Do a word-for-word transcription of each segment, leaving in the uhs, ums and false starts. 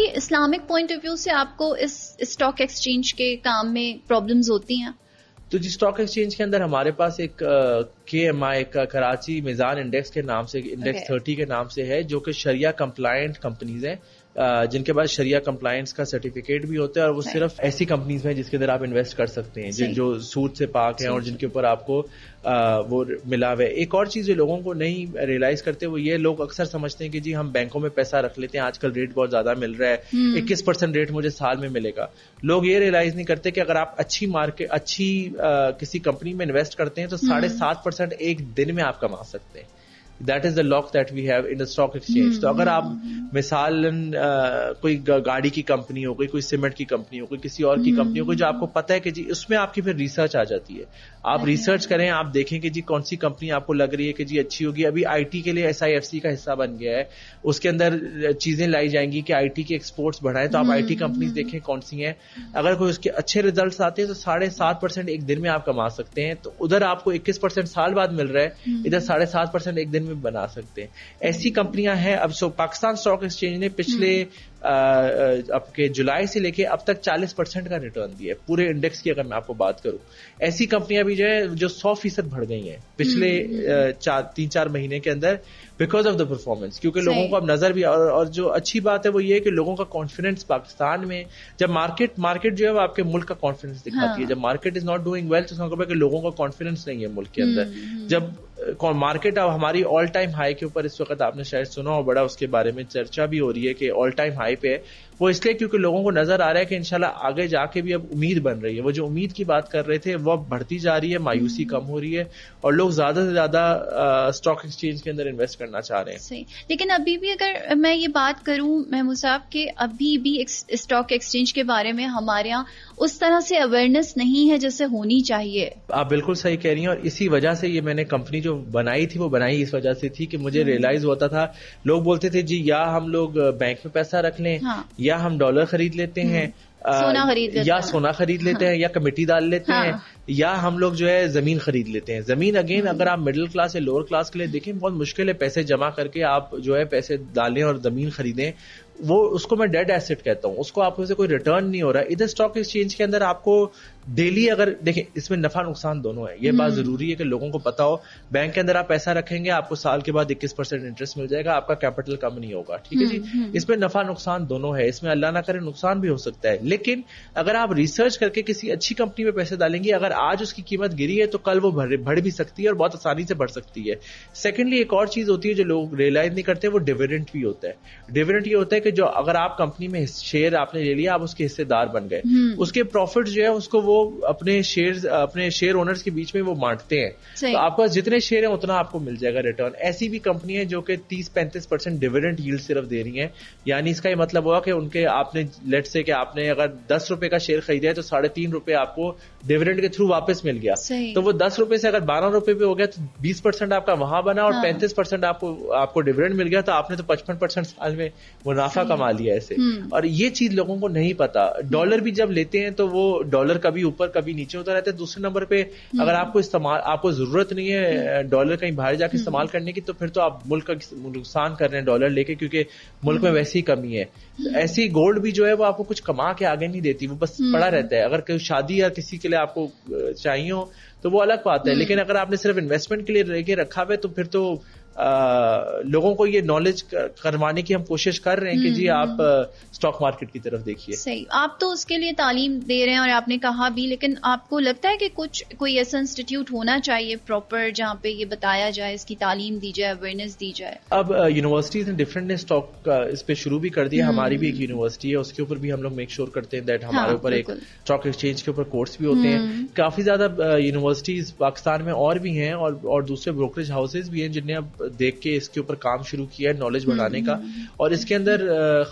किसी Islamic point of view से आपको इस स्टॉक एक्सचेंज के काम में प्रॉब्लम्स होती हैं? तो जी स्टॉक एक्सचेंज के अंदर हमारे पास एक के एम आई का कराची मीज़ान इंडेक्स के नाम से इंडेक्स थर्टी के नाम से है, जो कि शरिया कंप्लायंट कंपनीज हैं, uh, जिनके पास शरिया कंप्लायंस का सर्टिफिकेट भी होता है, और वो सिर्फ ऐसी कंपनीज में जिसके अंदर आप इन्वेस्ट कर सकते हैं, जो सूद से पाक हैं और जिनके ऊपर आपको uh, वो मिला हुआ है। एक और चीज जो लोगों को नहीं रियलाइज करते वो ये, लोग अक्सर समझते हैं कि जी हम बैंकों में पैसा रख लेते हैं, आजकल रेट बहुत ज्यादा मिल रहा है, इक्कीस परसेंट रेट मुझे साल में मिलेगा। लोग ये रियलाइज नहीं करते कि अगर आप अच्छी मार्केट अच्छी किसी कंपनी में इन्वेस्ट करते हैं तो साढ़े सात परसेंट एक दिन में आप कमा सकते हैं। That is the lock that we have in the stock exchange. तो अगर आप मिसालन कोई गाड़ी की कंपनी हो, कोई कोई सीमेंट की कंपनी हो, कोई किसी और की कंपनी हो, कोई जो आपको पता है कि जी उसमें आपकी फिर रिसर्च आ जाती है, आप रिसर्च करें, आप देखें कि जी कौन सी कंपनी आपको लग रही है कि जी अच्छी होगी। अभी आईटी के लिए एसआईएफसी का हिस्सा बन गया है, उसके अंदर चीजें लाई जाएंगी कि आईटी के एक्सपोर्ट्स बढ़ाएं, तो आप आईटी कंपनीज देखें कौन सी हैं। अगर कोई उसके अच्छे रिजल्ट्स आते हैं तो साढ़े सात परसेंट एक दिन में आप कमा सकते हैं। तो उधर आपको इक्कीस परसेंट साल बाद मिल रहा है, इधर साढ़े सात परसेंट एक दिन बना सकते हैं। ऐसी कंपनियां हैं अब। सो पाकिस्तान स्टॉक एक्सचेंज ने पिछले आपके जुलाई से लेके अब तक चालीस परसेंट का रिटर्न दिया है पूरे इंडेक्स की। अगर मैं आपको बात करूं, ऐसी कंपनियां भी जो है जो सौ फीसद बढ़ गई हैं पिछले चार तीन चार महीने के अंदर, बिकॉज ऑफ द परफॉर्मेंस, क्योंकि लोगों को अब नजर भी और, और जो अच्छी बात है वो ये है कि लोगों का कॉन्फिडेंस पाकिस्तान में, जब मार्केट मार्केट जो है वो आपके मुल्क का कॉन्फिडेंस दिखाती हाँ। है। जब market is not doing well तो उसका मतलब है कि लोगों का कॉन्फिडेंस नहीं है मुल्क के अंदर। जब मार्केट अब हमारी ऑल टाइम हाई के ऊपर इस वक्त, आपने शायद सुना हो, बड़ा उसके बारे में चर्चा भी हो रही है कि ऑल टाइम हाई पे है, वो इसलिए क्योंकि लोगों को नजर आ रहा है कि इंशाल्लाह आगे जाके भी अब उम्मीद बन रही है। वो जो उम्मीद की बात कर रहे थे वो बढ़ती जा रही है, मायूसी कम हो रही है, और लोग ज्यादा से ज्यादा स्टॉक एक्सचेंज के अंदर इन्वेस्ट करना चाह रहे हैं। सही। लेकिन अभी भी अगर मैं ये बात करूं महमूद साहब के, अभी भी स्टॉक एक्सचेंज के बारे में हमारे यहाँ उस तरह से अवेयरनेस नहीं है जैसे होनी चाहिए। आप बिल्कुल सही कह रही हैं, और इसी वजह से ये मैंने कंपनी जो बनाई थी वो बनाई इस वजह से थी कि मुझे रियलाइज होता था, लोग बोलते थे जी या हम लोग बैंक में पैसा रख लें, हाँ। या हम डॉलर खरीद लेते हैं, सोना खरीद लेते या हैं। सोना खरीद लेते हाँ। हैं, या कमेटी डाल लेते हाँ। हैं, या हम लोग जो है जमीन खरीद लेते हैं। जमीन अगेन अगर आप मिडिल क्लास या लोअर क्लास के लिए देखें बहुत मुश्किल है, पैसे जमा करके आप जो है पैसे डालें और जमीन खरीदें, वो उसको मैं डेड एसेट कहता हूँ, उसको आपको से कोई रिटर्न नहीं हो रहा है। इधर स्टॉक एक्सचेंज के अंदर आपको डेली, अगर देखें इसमें नफा नुकसान दोनों है, ये बात जरूरी है कि लोगों को पता हो। बैंक के अंदर आप पैसा रखेंगे, आपको साल के बाद इक्कीस परसेंट इंटरेस्ट मिल जाएगा, आपका कैपिटल कम नहीं होगा, ठीक है जी। इसमें नफा नुकसान दोनों है, इसमें अल्लाह ना करे नुकसान भी हो सकता है। लेकिन अगर आप रिसर्च करके किसी अच्छी कंपनी में पैसे डालेंगे, अगर आज उसकी कीमत गिरी है तो कल वो बढ़ भी सकती है, और बहुत आसानी से बढ़ सकती है। सेकेंडली एक और चीज होती है जो लोग रियलाइज नहीं करते, वो डिविडेंड भी होता है। डिविडेंड ये होता है कि जो अगर आप कंपनी में शेयर आपने ले लिया, आप उसके हिस्सेदार बन गए, उसके प्रॉफिट जो है उसको वो अपने शेयर अपने शेयर ओनर्स के बीच में वो बांटते हैं, तो आपका जितने शेयर हैं उतना आपको मिल जाएगा रिटर्न। ऐसी भी कंपनी है जो कि तीस पैंतीस परसेंट डिविडेंड यील्ड सिर्फ दे रही है, यानी इसका ये मतलब हुआ कि उनके आपने लेट से कि आपने अगर दस रुपए का शेयर खरीदा है तो साढ़े तीन रुपए आपको डिविडेंड के थ्रू वापस मिल गया, तो वो दस रुपए से अगर बारह रुपए पे हो गया तो बीस परसेंट आपका वहां बना और पैंतीस परसेंट आपको आपको डिविडेंड मिल गया, तो आपने तो पचपन परसेंट साल में मुनाफा कमा लिया ऐसे। और ये चीज लोगों को नहीं पता। डॉलर भी जब लेते हैं तो वो डॉलर कभी ऊपर कभी नीचे होता रहता है। दूसरे नंबर पे अगर आपको इस्तेमाल आपको जरूरत नहीं है डॉलर कहीं बाहर जाके इस्तेमाल करने की, तो फिर तो आप मुल्क का नुकसान कर रहे हैं डॉलर लेके, क्योंकि मुल्क में वैसी ही कमी है। तो ऐसी गोल्ड भी जो है वो आपको कुछ कमा के आगे नहीं देती, वो बस पड़ा रहता है। अगर कोई शादी या किसी के लिए आपको चाहिए हो तो वो अलग बात है, लेकिन अगर आपने सिर्फ इन्वेस्टमेंट के लिए लेके रखा हुआ है तो फिर तो आ, लोगों को ये नॉलेज करवाने की हम कोशिश कर रहे हैं कि जी आप स्टॉक मार्केट की तरफ देखिए। सही, आप तो उसके लिए तालीम दे रहे हैं और आपने कहा भी, लेकिन आपको लगता है कि कुछ कोई ऐसा इंस्टीट्यूट होना चाहिए प्रॉपर जहाँ पे ये बताया जाए, इसकी तालीम दी जाए, अवेयरनेस दी जाए? अब यूनिवर्सिटीज ने डिफरेंट ने स्टॉक इस पे शुरू भी कर दिया। हमारी भी एक यूनिवर्सिटी है, उसके ऊपर भी हम लोग मेक श्योर करते हैं दैट हमारे ऊपर एक स्टॉक एक्सचेंज के ऊपर कोर्स भी होते हैं। काफी ज्यादा यूनिवर्सिटीज पाकिस्तान में और भी हैं और दूसरे ब्रोकरेज हाउसेज भी हैं जिन्हें अब देख के इसके ऊपर काम शुरू किया है नॉलेज बढ़ाने का। और इसके अंदर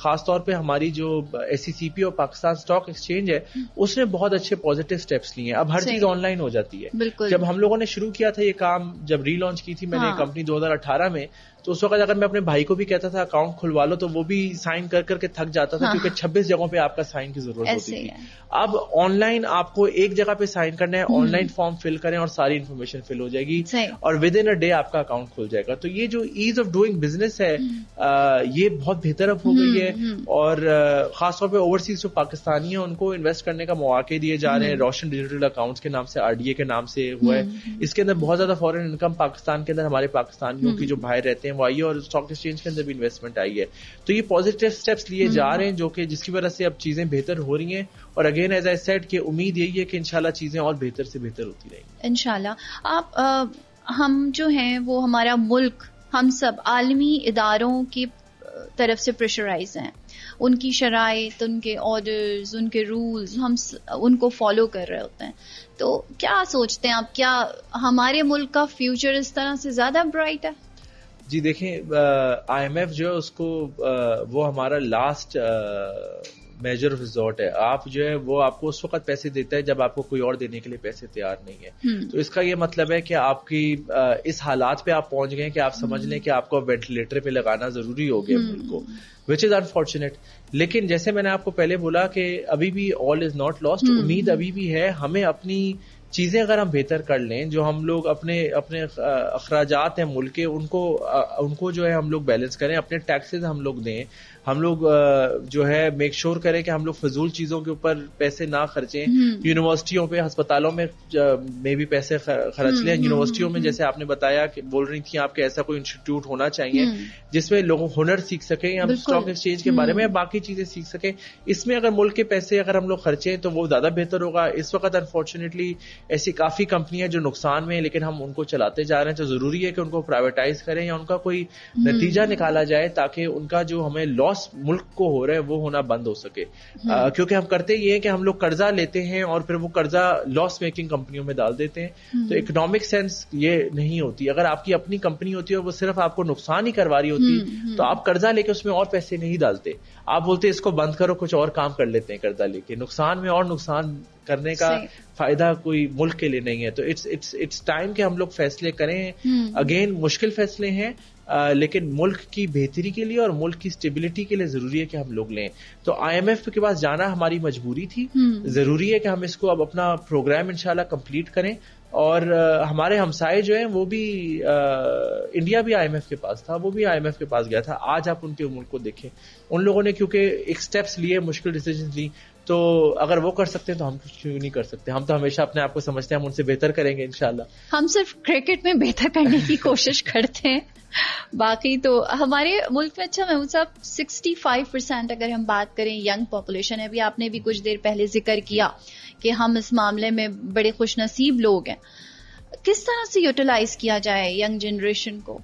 खासतौर पे हमारी जो एससीसीपी और पाकिस्तान स्टॉक एक्सचेंज है उसने बहुत अच्छे पॉजिटिव स्टेप्स लिए हैं। अब हर चीज ऑनलाइन हो जाती है। जब हम लोगों ने शुरू किया था ये काम, जब रीलॉन्च की थी मैंने हाँ। कंपनी दो हज़ार अठारह में, तो उस वक्त अगर मैं अपने भाई को भी कहता था अकाउंट खुलवा लो तो वो भी साइन कर करके थक जाता था हाँ। क्योंकि छब्बीस जगहों पे आपका साइन की जरूरत होती थी। अब ऑनलाइन आपको एक जगह पे साइन करना है, ऑनलाइन फॉर्म फिल करें और सारी इन्फॉर्मेशन फिल हो जाएगी और विद इन अ डे आपका अकाउंट खुल जाएगा। तो ये जो ईज ऑफ डूइंग बिजनेस है आ, ये बहुत बेहतर अब हो गई है और खासतौर पे ओवरसीज जो पाकिस्तानी है उनको इन्वेस्ट करने का मौके दिए जा रहे हैं। रोशन डिजिटल अकाउंट्स के नाम से आरडीए के नाम से हुआ है, इसके अंदर बहुत ज्यादा फॉरेन इनकम पाकिस्तान के अंदर हमारे पाकिस्तानियों की जो बाहर रहते हैं वो आई है और स्टॉक एक्सचेंज के अंदर भी इन्वेस्टमेंट आई है। तो ये पॉजिटिव स्टेप्स लिए जा रहे हैं जो कि जिसकी वजह से अब चीजें बेहतर हो रही हैं और अगेन एज आई सेड कि उम्मीद यही है कि इंशाल्लाह चीजें और बेहतर से बेहतर होती रहेंगी इंशाल्लाह। आप आ, हम जो हैं वो हमारा मुल्क हम सब आलमी इदारों की तरफ से प्रेशराइज हैं, उनकी शराइत, उनके ऑर्डर्स, उनके रूल्स हम उनको फॉलो कर रहे होते हैं। तो क्या सोचते हैं आप, क्या हमारे मुल्क का फ्यूचर इस तरह से ज्यादा ब्राइट है? जी देखें, आई एम एफ जो है उसको आ, वो हमारा लास्ट मेजर ऑफ रिजॉर्ट है। आप जो है वो आपको उस वक्त पैसे देता है जब आपको कोई और देने के लिए पैसे तैयार नहीं है। हुँ. तो इसका ये मतलब है कि आपकी आ, इस हालात पे आप पहुंच गए कि आप समझ लें कि आपको वेंटिलेटर पे लगाना जरूरी हो गया मुल्क को, विच इज अनफॉर्चुनेट। लेकिन जैसे मैंने आपको पहले बोला कि अभी भी ऑल इज नॉट लॉस्ट, उम्मीद अभी भी है। हमें अपनी चीजें अगर हम बेहतर कर लें, जो हम लोग अपने अपने अखराजात हैं मुल्क के उनको उनको जो है हम लोग बैलेंस करें, अपने टैक्सेस हम लोग दें, हम लोग जो है मेक श्योर करें कि हम लोग फिजूल चीजों के ऊपर पैसे ना खर्चें, यूनिवर्सिटियों पे, अस्पतालों में में भी पैसे खर्च लें। यूनिवर्सिटियों में जैसे आपने बताया कि बोल रही थी आपके ऐसा कोई इंस्टीट्यूट होना चाहिए जिसमें लोग हुनर सीख सकें, हम स्टॉक एक्सचेंज के बारे में बाकी चीजें सीख सकें। इसमें अगर मुल्क के पैसे अगर हम लोग खर्चें तो वो ज्यादा बेहतर होगा। इस वक्त अनफॉर्चुनेटली ऐसी काफी कंपनियां जो नुकसान में है लेकिन हम उनको चलाते जा रहे हैं, तो जरूरी है कि उनको प्राइवेटाइज करें या उनका कोई नतीजा निकाला जाए ताकि उनका जो हमें लॉस मुल्क को हो रहा है वो होना बंद हो सके। आ, क्योंकि हम करते ये हैं कि हम लोग कर्जा लेते हैं और फिर वो कर्जा लॉस मेकिंग कंपनियों में डाल देते हैं, तो इकोनॉमिक सेंस ये नहीं होती। अगर आपकी अपनी कंपनी होती है वो सिर्फ आपको नुकसान ही करवा रही होती तो आप कर्जा लेके उसमें और पैसे नहीं डालते, आप बोलते इसको बंद करो कुछ और काम कर लेते हैं कर्जा लेके, नुकसान में और नुकसान करने का फायदा कोई मुल्क के लिए नहीं है। तो इट्स इट्स इट्स टाइम कि हम लोग फैसले करें। अगेन मुश्किल फैसले हैं आ, लेकिन मुल्क की बेहतरी के लिए और मुल्क की स्टेबिलिटी के लिए जरूरी है कि हम लोग लें। तो आईएमएफ के पास जाना हमारी मजबूरी थी, जरूरी है कि हम इसको अब अपना प्रोग्राम इंशाल्लाह कंप्लीट करें। और आ, हमारे हमसाये जो हैं वो भी आ, इंडिया भी आईएमएफ के पास था, वो भी आईएमएफ के पास गया था। आज आप उनके मुल्क को देखें, उन लोगों ने क्योंकि एक स्टेप्स लिए, मुश्किल डिसीजन ली, तो अगर वो कर सकते हैं तो हम क्यों नहीं कर सकते। हम तो हमेशा अपने आप को समझते हैं हम उनसे बेहतर करेंगे इंशाल्लाह। हम सिर्फ क्रिकेट में बेहतर करने की कोशिश करते हैं, बाकी तो हमारे मुल्क में। अच्छा महमूद साहब, सिक्सटी फाइव परसेंट अगर हम बात करें यंग पॉपुलेशन है, अभी आपने भी कुछ देर पहले जिक्र किया कि हम इस मामले में बड़े खुशनसीब लोग हैं, किस तरह से यूटिलाइज किया जाए यंग जनरेशन को?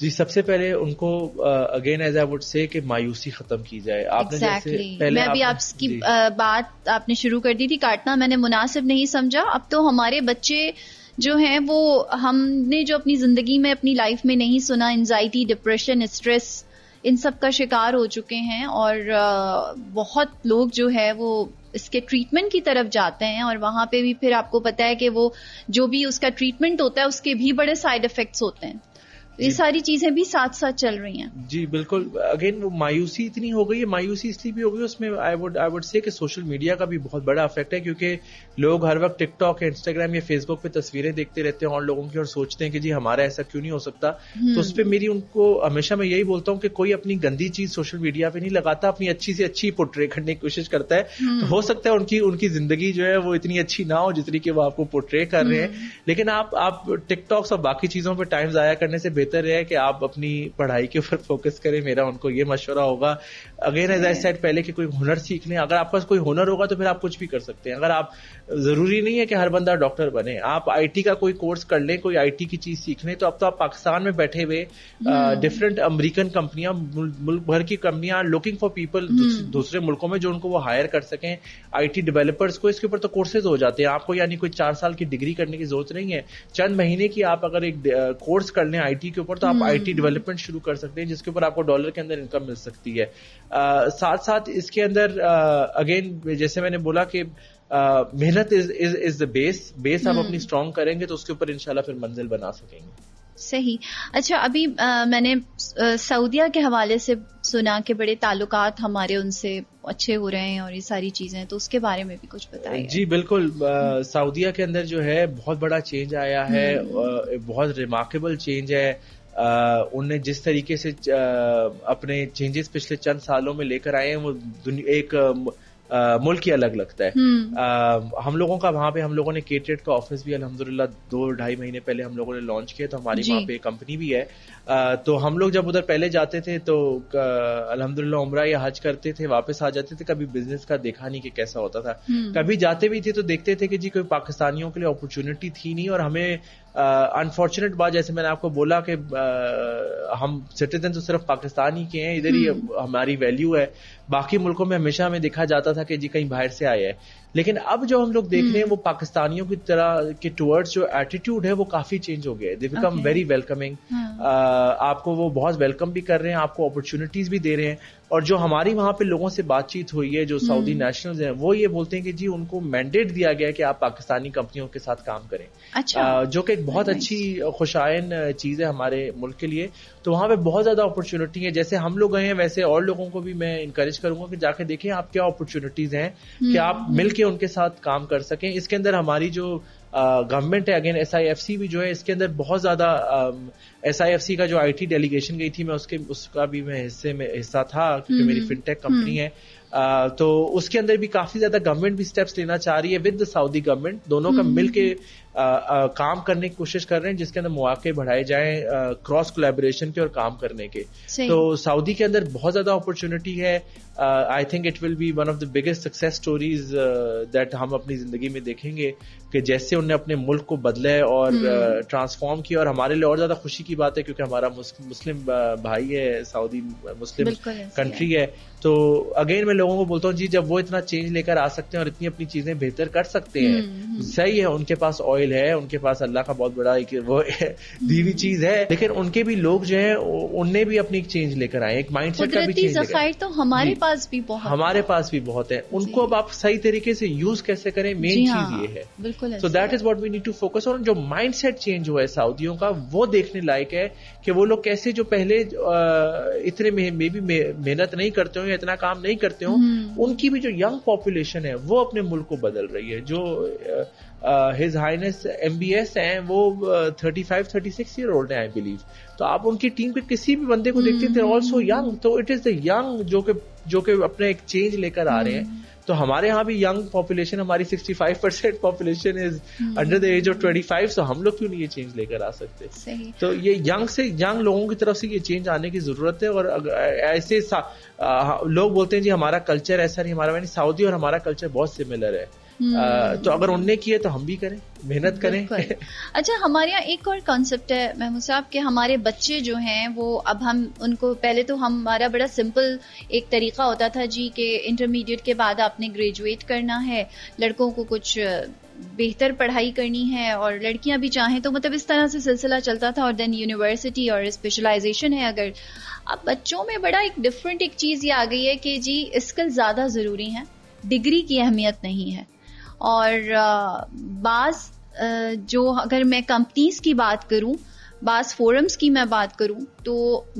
जी सबसे पहले उनको again as I would say कि मायूसी खत्म की जाए। आपने exactly. जैसे पहले मैं भी आपकी आप बात आपने शुरू कर दी थी, काटना मैंने मुनासिब नहीं समझा। अब तो हमारे बच्चे जो हैं वो हमने जो अपनी जिंदगी में अपनी लाइफ में नहीं सुना, एंजाइटी, डिप्रेशन, स्ट्रेस, इन सब का शिकार हो चुके हैं और बहुत लोग जो है वो इसके ट्रीटमेंट की तरफ जाते हैं और वहां पे भी फिर आपको पता है कि वो जो भी उसका ट्रीटमेंट होता है उसके भी बड़े साइड इफेक्ट्स होते हैं। ये सारी चीजें भी साथ साथ चल रही हैं। जी बिल्कुल, अगेन वो मायूसी इतनी हो गई है, मायूसी इसलिए भी हो गई उसमें I would I would say कि सोशल मीडिया का भी बहुत बड़ा इफेक्ट है, क्योंकि लोग हर वक्त टिकटॉक, इंस्टाग्राम या फेसबुक पे तस्वीरें देखते रहते हैं और लोगों की और सोचते हैं कि जी हमारा ऐसा क्यों नहीं हो सकता। तो उस पर मेरी उनको हमेशा मैं यही बोलता हूँ कि कोई अपनी गंदी चीज सोशल मीडिया पे नहीं लगाता, अपनी अच्छी से अच्छी पोर्ट्रे करने की कोशिश करता है। तो हो सकता है उनकी उनकी जिंदगी जो है वो इतनी अच्छी ना हो जितनी कि वो आपको पोर्ट्रे कर रहे हैं, लेकिन आप आप टिकटॉक्स और बाकी चीजों पर टाइम जाया करने से बेहतर है कि आप अपनी पढ़ाई के ऊपर फोकस करें। मेरा उनको ये मशवरा होगा अगेन एज आई सेड पहले कि कोई हुनर सीख लें। अगर आपके पास कोई हुनर होगा तो फिर आप कुछ भी कर सकते हैं। अगर आप, जरूरी नहीं है कि हर बंदा डॉक्टर बने, आप आईटी का कोई कोर्स कर लें, कोई आईटी की चीज सीख लें। तो अब तो आप पाकिस्तान में बैठे हुए डिफरेंट अमेरिकन कंपनियां, मुल्क भर की कंपनियां लुकिंग फॉर पीपल दूसरे मुल्कों में जो उनको वो हायर कर सकें आईटी डेवलपर्स को, इसके ऊपर तो कोर्सेज हो जाते हैं। आपको यानी कोई चार साल की डिग्री करने की जरूरत नहीं है, चंद महीने की आप अगर एक कोर्स कर लें आईटी के ऊपर तो आप आईटी डेवलपमेंट शुरू कर सकते हैं, जिसके ऊपर आपको डॉलर के अंदर इनकम मिल सकती है। आ, साथ साथ इसके अंदर अगेन जैसे मैंने बोला कि मेहनत is is is the base base आप अपनी स्ट्रांग करेंगे तो उसके ऊपर इंशाल्लाह फिर मंजिल बना सकेंगे। सही। अच्छा अभी आ, मैंने सऊदिया के हवाले से सुना कि बड़े ताल्लुकात हमारे उनसे अच्छे हो रहे हैं और ये सारी चीजें, तो उसके बारे में भी कुछ बताइए। जी बिल्कुल, सऊदिया के अंदर जो है बहुत बड़ा चेंज आया है, बहुत रिमार्केबल चेंज है। उनने जिस तरीके से अपने चेंजेस पिछले चंद सालों में लेकर आए हैं वो एक आ, मुल्क ही अलग लगता है। आ, हम लोगों का वहाँ पे हम लोगों ने केटरेट का ऑफिस भी अल्हम्दुलिल्लाह दो ढाई महीने पहले हम लोगों ने लॉन्च किया, तो हमारी वहाँ पे कंपनी भी है। आ, तो हम लोग जब उधर पहले जाते थे तो अल्हम्दुलिल्लाह उम्रा या हज करते थे, वापस आ जाते थे, कभी बिजनेस का देखा नहीं कि कैसा होता था। कभी जाते भी थे तो देखते थे कि जी कोई पाकिस्तानियों के लिए अपॉर्चुनिटी थी नहीं, और हमें अनफॉर्चुनेट बात, जैसे मैंने आपको बोला कि uh, हम सिटीजन तो सिर्फ पाकिस्तान ही के हैं, इधर ही हमारी वैल्यू है। बाकी मुल्कों में हमेशा हमें देखा जाता था कि जी कहीं बाहर से आया है, लेकिन अब जो हम लोग देख रहे हैं वो पाकिस्तानियों की तरह के टुवर्ड्स जो एटीट्यूड है वो काफी चेंज हो गया है। दे बिकम वेरी वेलकमिंग, आपको वो बहुत वेलकम भी कर रहे हैं, आपको अपॉर्चुनिटीज भी दे रहे हैं। और जो हमारी वहां पे लोगों से बातचीत हुई है जो सऊदी नेशनल्स हैं, वो ये बोलते हैं कि जी उनको मैंडेट दिया गया है कि आप पाकिस्तानी कंपनियों के साथ काम करें। अच्छा। आ, जो कि एक बहुत अच्छी खुशायन चीज है हमारे मुल्क के लिए। तो वहां पे बहुत ज्यादा अपॉर्चुनिटी है, जैसे हम लोग गए हैं वैसे और लोगों को भी मैं इनकरेज करूंगा कि जाके देखें आप क्या अपॉर्चुनिटीज हैं, कि आप मिलके उनके साथ काम कर सकें। इसके अंदर हमारी जो गवर्नमेंट है, again S I F C भी जो है, इसके अंदर बहुत ज्यादा एस आई एफ सी का जो आई टी डेलीगेशन गई थी, मैं उसके उसका भी मैं हिस्से में हिस्सा था क्योंकि मेरी फिनटेक कंपनी है। आ, तो उसके अंदर भी काफी ज्यादा गवर्नमेंट भी स्टेप्स लेना चाह रही है विद द सऊदी गवर्नमेंट, दोनों का मिल के आ, आ, काम करने की कोशिश कर रहे हैं, जिसके अंदर मौके बढ़ाए जाएं क्रॉस कोलैबोरेशन के और काम करने के। तो सऊदी के अंदर बहुत ज्यादा अपॉर्चुनिटी है। I think it will be one of the biggest success stories that हम अपनी जिंदगी में देखेंगे कि जैसे उन्होंने अपने मुल्क को बदला है और ट्रांसफॉर्म uh, किया। और हमारे लिए और ज्यादा खुशी की बात है क्योंकि हमारा मुस्लिम भाई है, सऊदी मुस्लिम कंट्री है। तो अगेन मैं लोगों को बोलता हूँ जी जब वो इतना चेंज लेकर आ सकते हैं और इतनी अपनी चीजें बेहतर कर सकते हैं, सही है उनके पास ऑयल है, उनके पास अल्लाह का बहुत बड़ा एक वो दी हुई चीज है, लेकिन उनके भी लोग जो है उनने भी अपनी चेंज लेकर आए, एक माइंड सेट का भी चेंज लेकर आए। तो हमारे पास भी बहुत हमारे पास भी बहुत है, उनको अब आप सही तरीके से यूज कैसे करें, मेन चीज ये है। बिल्कुल। So that is what we need to focus on. जो माइंड सेट चेंज हुआ है सऊदियों का वो देखने लायक है कि वो लोग कैसे जो पहले इतने मे भी मेहनत नहीं करते हो या इतना काम नहीं करते हो, उनकी भी जो यंग पॉपुलेशन है वो अपने मुल्क को बदल रही है। जो his highness M B S हैं वो thirty five thirty six year old हैं आई बिलीव। तो आप उनकी टीम के किसी भी बंदे को देखते थे ऑल्सो यंग, तो इट इज द यंग जो के जो के अपने एक चेंज लेकर आ रहे हैं। तो हमारे यहाँ भी यंग पॉपुलेशन, हमारी sixty five percent population is under the age of twenty five, so हम लोग क्यों नहीं ये चेंज लेकर आ सकते। सही। तो ये यंग से यंग लोगों की तरफ से ये चेंज आने की जरूरत है। और ऐसे लोग बोलते हैं जी हमारा कल्चर ऐसा नहीं, हमारा सऊदी और हमारा कल्चर बहुत सिमिलर है, आ, तो अगर उनने किया तो हम भी करें, मेहनत करें। अच्छा, हमारे यहाँ एक और कॉन्सेप्ट है महमूद साहब के हमारे बच्चे जो हैं वो अब हम उनको, पहले तो हमारा बड़ा सिंपल एक तरीका होता था जी कि इंटरमीडिएट के बाद आपने ग्रेजुएट करना है, लड़कों को कुछ बेहतर पढ़ाई करनी है और लड़कियां भी चाहें तो, मतलब इस तरह से सिलसिला चलता था, और देन यूनिवर्सिटी और स्पेशलाइजेशन है। अगर अब बच्चों में बड़ा एक डिफरेंट एक चीज़ ये आ गई है कि जी स्किल ज़्यादा ज़रूरी है, डिग्री की अहमियत नहीं है। और बास जो अगर मैं कंपनीज की बात करूं, बास फोरम्स की मैं बात करूं, तो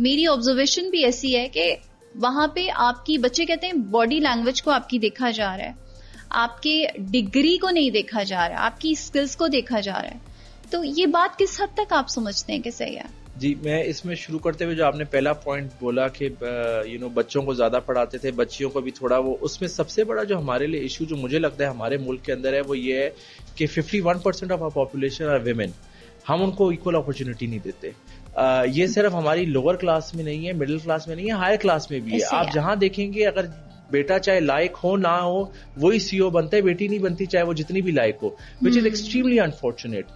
मेरी ऑब्जर्वेशन भी ऐसी है कि वहां पे आपकी बच्चे कहते हैं बॉडी लैंग्वेज को आपकी देखा जा रहा है, आपके डिग्री को नहीं देखा जा रहा है, आपकी स्किल्स को देखा जा रहा है। तो ये बात किस हद तक आप समझते हैं कि सही है? जी, मैं इसमें शुरू करते हुए जो आपने पहला पॉइंट बोला कि यू नो बच्चों को ज़्यादा पढ़ाते थे, बच्चियों को भी थोड़ा, वो उसमें सबसे बड़ा जो हमारे लिए इशू जो मुझे लगता है हमारे मुल्क के अंदर है वो ये है कि fifty one percent of our population are women. हम उनको इक्वल अपॉर्चुनिटी नहीं देते। आ, ये सिर्फ हमारी लोअर क्लास में नहीं है, मिडिल क्लास में नहीं है, हायर क्लास में भी है। आप जहाँ देखेंगे अगर बेटा चाहे लायक हो ना हो वही सीईओ बनता है, बेटी नहीं बनती चाहे वो जितनी भी लायक हो, विच इज एक्सट्रीमली अनफॉर्चुनेट।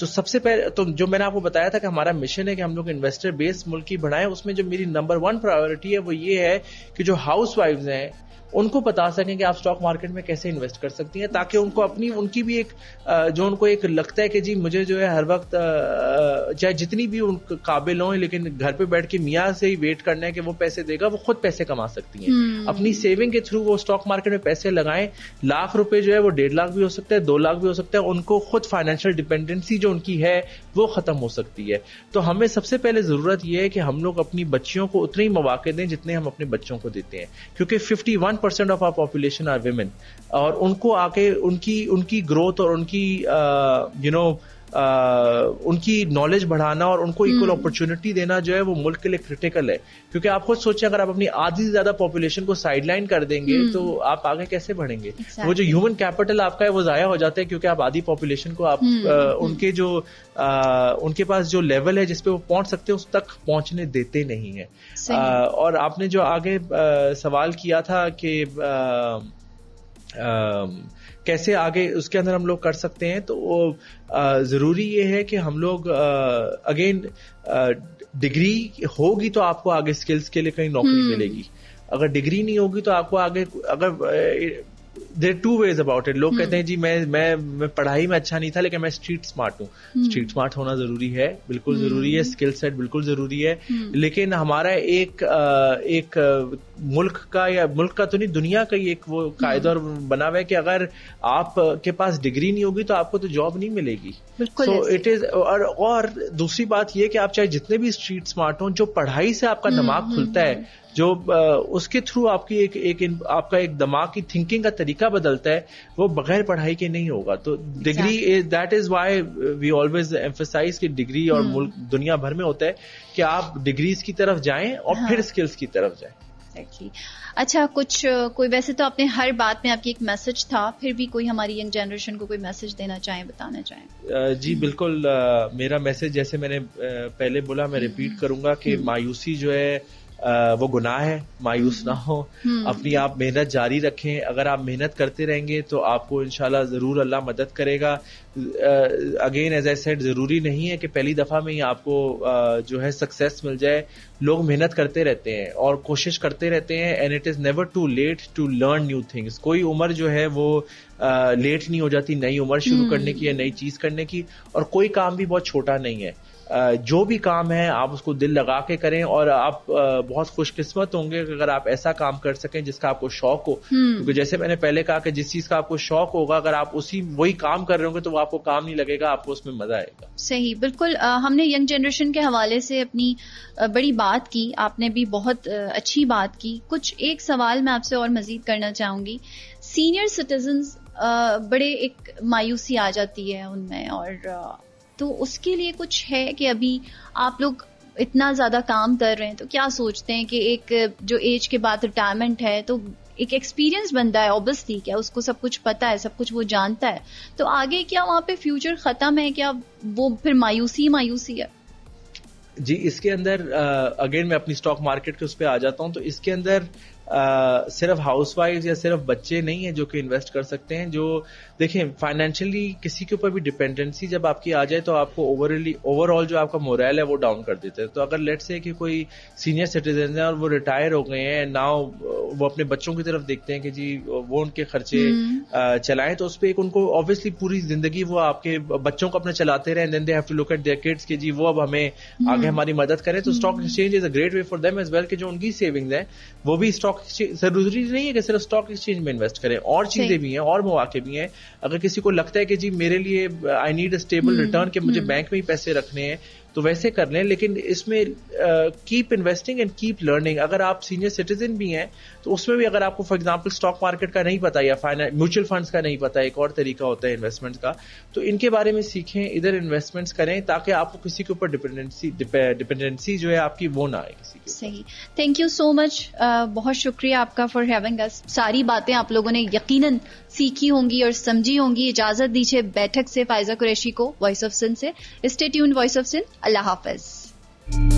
तो सबसे पहले तो जो मैंने आपको बताया था कि हमारा मिशन है कि हम लोग इन्वेस्टर बेस मुल्क ही बढ़ाएं, उसमें जो मेरी नंबर वन प्रायोरिटी है वो ये है कि जो हाउस वाइफ्स हैं उनको बता सकें कि आप स्टॉक मार्केट में कैसे इन्वेस्ट कर सकती हैं, ताकि उनको अपनी उनकी भी एक जो उनको एक लगता है कि जी मुझे जो है हर वक्त चाहे जितनी भी उन काबिल हों लेकिन घर पे बैठ के मियाँ से ही वेट करना है कि वो पैसे देगा, वो खुद पैसे कमा सकती हैं अपनी सेविंग के थ्रू। वो स्टॉक मार्केट में पैसे लगाएं, लाख रुपए जो है वो डेढ़ लाख भी हो सकता है, दो लाख भी हो सकता है, उनको खुद फाइनेंशियल डिपेंडेंसी जो उनकी है वो खत्म हो सकती है। तो हमें सबसे पहले जरूरत यह है कि हम लोग अपनी बच्चियों को उतने ही मौके दें जितने हम अपने बच्चों को देते हैं, क्योंकि fifty one percent of our population are women, और उनको आके उनकी उनकी ग्रोथ और उनकी यू नो आ, उनकी नॉलेज बढ़ाना और उनको इक्वल अपॉर्चुनिटी देना जो है वो मुल्क के लिए क्रिटिकल है, क्योंकि आप खुद सोचें अगर आप अपनी आधी से ज्यादा पॉपुलेशन को साइडलाइन कर देंगे तो आप आगे कैसे बढ़ेंगे। exactly. वो जो ह्यूमन कैपिटल आपका है वो जाया हो जाता है, क्योंकि आप आधी पॉपुलेशन को आप आ, उनके जो आ, उनके पास जो लेवल है जिसपे वो पहुंच सकते हैं उस तक पहुंचने देते नहीं है। आ, और आपने जो आगे आ, सवाल किया था कि Uh, कैसे आगे उसके अंदर हम लोग कर सकते हैं, तो uh, ज़रूरी ये है कि हम लोग अगेन डिग्री होगी तो आपको आगे स्किल्स के लिए कहीं नौकरी hmm. मिलेगी, अगर डिग्री नहीं होगी तो आपको आगे अगर there are two ways about it. लोग कहते हैं जी मैं मैं मैं पढ़ाई में अच्छा नहीं था लेकिन मैं स्ट्रीट स्मार्ट हूँ। स्ट्रीट स्मार्ट होना जरूरी है, बिल्कुल जरूरी है, स्किल सेट बिल्कुल जरूरी है, लेकिन हमारा एक एक मुल्क का या मुल्क का तो नहीं दुनिया का ही एक वो कायदा और बना हुआ है कि अगर आपके पास डिग्री नहीं होगी तो आपको तो जॉब नहीं मिलेगी। So it is. और दूसरी बात यह कि आप चाहे जितने भी स्ट्रीट स्मार्ट हों, जो पढ़ाई से आपका दिमाग खुलता है, जो उसके थ्रू आपकी एक एक आपका एक दिमाग की थिंकिंग का तरीका बदलता है, वो बगैर पढ़ाई के नहीं होगा। तो degree is that is why we always emphasise कि डिग्री और मुल्क दुनिया भर में होता है कि आप डिग्रीज की तरफ जाएं और हाँ। फिर स्किल्स की तरफ जाएं। Exactly. अच्छा, कुछ कोई वैसे तो आपने हर बात में आपकी एक मैसेज था, फिर भी कोई हमारी यंग जनरेशन को कोई मैसेज देना चाहें, बताना चाहें। जी बिल्कुल, मेरा मैसेज जैसे मैंने पहले बोला मैं रिपीट करूंगा कि मायूसी जो है आ, वो गुनाह है, मायूस ना हो, अपनी आप मेहनत जारी रखें। अगर आप मेहनत करते रहेंगे तो आपको इंशाल्लाह जरूर अल्लाह मदद करेगा। अगेन एज आई सेड, जरूरी नहीं है कि पहली दफा में ही आपको uh, जो है सक्सेस मिल जाए। लोग मेहनत करते रहते हैं और कोशिश करते रहते हैं, and it is never too late to learn new things. कोई उम्र जो है वो लेट uh, नहीं हो जाती नई उम्र शुरू करने की या नई चीज करने की, और कोई काम भी बहुत छोटा नहीं है। Uh, जो भी काम है आप उसको दिल लगा के करें, और आप uh, बहुत खुशकिस्मत होंगे अगर आप ऐसा काम कर सकें जिसका आपको शौक हो, क्योंकि जैसे मैंने पहले कहा कि जिस चीज का आपको शौक होगा अगर आप उसी वही काम कर रहे होंगे तो वो आपको काम नहीं लगेगा, आपको उसमें मजा आएगा। सही, बिल्कुल। आ, हमने यंग जनरेशन के हवाले से अपनी आ, बड़ी बात की, आपने भी बहुत आ, अच्छी बात की। कुछ एक सवाल मैं आपसे और मजीद करना चाहूंगी। सीनियर सिटीजन्स बड़े एक मायूसी आ जाती है उनमें, और आ, तो उसके लिए कुछ है कि अभी आप लोग इतना ज्यादा काम कर रहे हैं तो क्या सोचते हैं कि एक जो एज के बाद रिटायरमेंट है, तो एक एक्सपीरियंस बनता है ऑब्वियसली, क्या उसको सब कुछ पता है, सब कुछ वो जानता है, तो आगे क्या वहां पे फ्यूचर खत्म है, क्या वो फिर मायूसी मायूसी है? जी, इसके अंदर अगेन मैं अपनी स्टॉक मार्केट के उस पर आ जाता हूं, तो इसके अंदर Uh, सिर्फ हाउसवाइफ या सिर्फ बच्चे नहीं है जो कि इन्वेस्ट कर सकते हैं। जो देखें, फाइनेंशियली किसी के ऊपर भी डिपेंडेंसी जब आपकी आ जाए तो आपको ओवरऑली ओवरऑल जो आपका मोरल है वो डाउन कर देते हैं। तो अगर लेट्स से कि कोई सीनियर सिटीजन है और वो रिटायर हो गए हैं, नाउ वो अपने बच्चों की तरफ देखते हैं कि जी वो उनके खर्चे uh, चलाएं, तो उस पर एक उनको ऑब्वियसली पूरी जिंदगी वो आपके बच्चों को अपने चलाते रहे, then they have to look at their kids कि जी वो अब हमें आगे हमारी मदद करें। तो stock exchange is a great way for them as well कि जो उनकी सेविंग्स है वो भी स्टॉक जरूरी नहीं है कि सिर्फ स्टॉक एक्सचेंज में इन्वेस्ट करें, और चीजें भी हैं और मौके भी हैं। अगर किसी को लगता है कि जी मेरे लिए I need a stable return कि मुझे बैंक में ही पैसे रखने हैं, तो वैसे कर लें, लेकिन इसमें keep investing and keep learning. अगर आप सीनियर सिटीजन भी हैं तो उसमें भी अगर आपको फॉर एग्जांपल स्टॉक मार्केट का नहीं पता या म्यूचुअल फंड्स का नहीं पता, एक और तरीका होता है इन्वेस्टमेंट का, तो इनके बारे में सीखें, इधर इन्वेस्टमेंट्स करें ताकि आपको किसी के ऊपर डिपेंडेंसी डिपेंडेंसी जो है आपकी वो ना आए किसी की। सही, थैंक यू सो मच, बहुत शुक्रिया आपका फॉर हैविंग अस। सारी बातें आप लोगों ने यकीनन सीखी होंगी और समझी होंगी। इजाजत दीजिए बैठक से फायजा कुरैशी को, वॉइस ऑफ सिंध से। Stay tuned, voice of Sindh. Allah Hafiz.